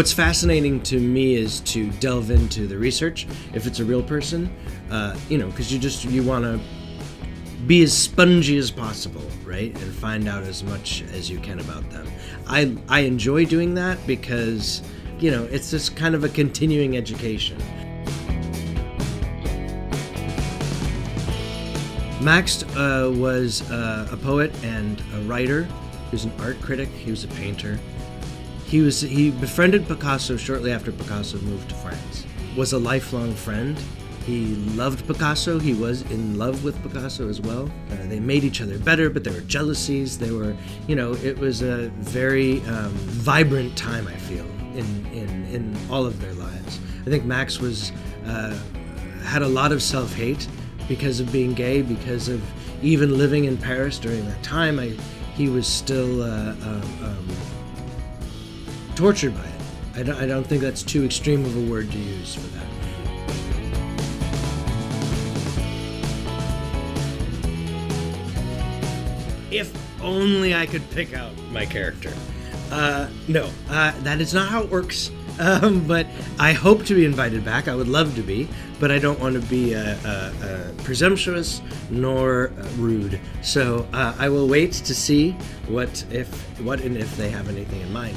What's fascinating to me is to delve into the research, if it's a real person, you know, because you want to be as spongy as possible, right? And find out as much as you can about them. I enjoy doing that because, you know, it's just kind of a continuing education. Max was a poet and a writer. He was an art critic. He was a painter. He befriended Picasso shortly after Picasso moved to France. Was a lifelong friend. He loved Picasso. He was in love with Picasso as well. They made each other better, but there were jealousies. They were, you know, it was a very vibrant time, I feel, in all of their lives. I think Max was had a lot of self-hate because of being gay, because of even living in Paris during that time. He was still tortured by it. I don't think that's too extreme of a word to use for that. If only I could pick out my character. No, that is not how it works. But I hope to be invited back. I would love to be, but I don't want to be presumptuous nor rude. So I will wait to see what and if they have anything in mind.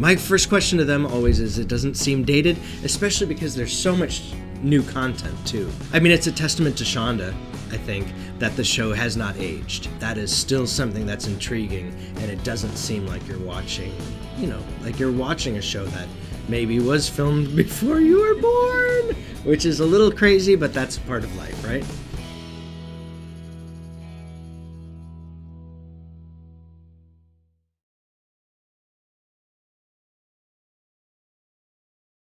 My first question to them always is, it doesn't seem dated, especially because there's so much new content too. I mean, it's a testament to Shonda, I think, that the show has not aged. That is still something that's intriguing, and it doesn't seem like you're watching, you know, like you're watching a show that maybe was filmed before you were born, which is a little crazy, but that's part of life, right?